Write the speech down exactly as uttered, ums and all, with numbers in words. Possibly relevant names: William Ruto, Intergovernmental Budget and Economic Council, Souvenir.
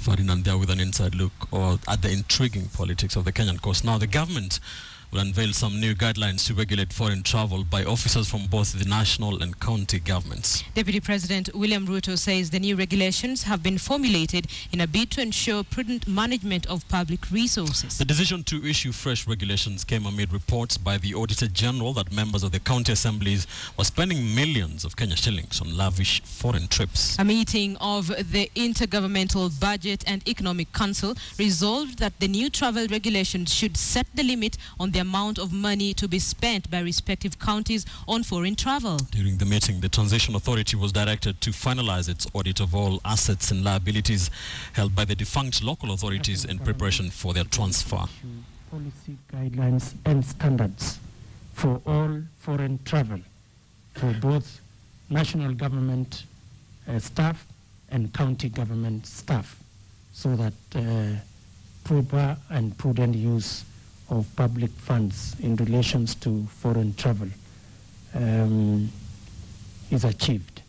Ferdinand there with an inside look or at the intriguing politics of the Kenyan coast. Now, the government will unveil some new guidelines to regulate foreign travel by officers from both the national and county governments. Deputy President William Ruto says the new regulations have been formulated in a bid to ensure prudent management of public resources. The decision to issue fresh regulations came amid reports by the Auditor General that members of the county assemblies were spending millions of Kenya shillings on lavish foreign trips. A meeting of the Intergovernmental Budget and Economic Council resolved that the new travel regulations should set the limit on the amount of money to be spent by respective counties on foreign travel. During the meeting, the Transition Authority was directed to finalize its audit of all assets and liabilities held by the defunct local authorities in preparation for their transfer. Policy guidelines and standards for all foreign travel for both national government uh, staff and county government staff, so that uh, proper and prudent use of public funds in relations to foreign travel um, is achieved.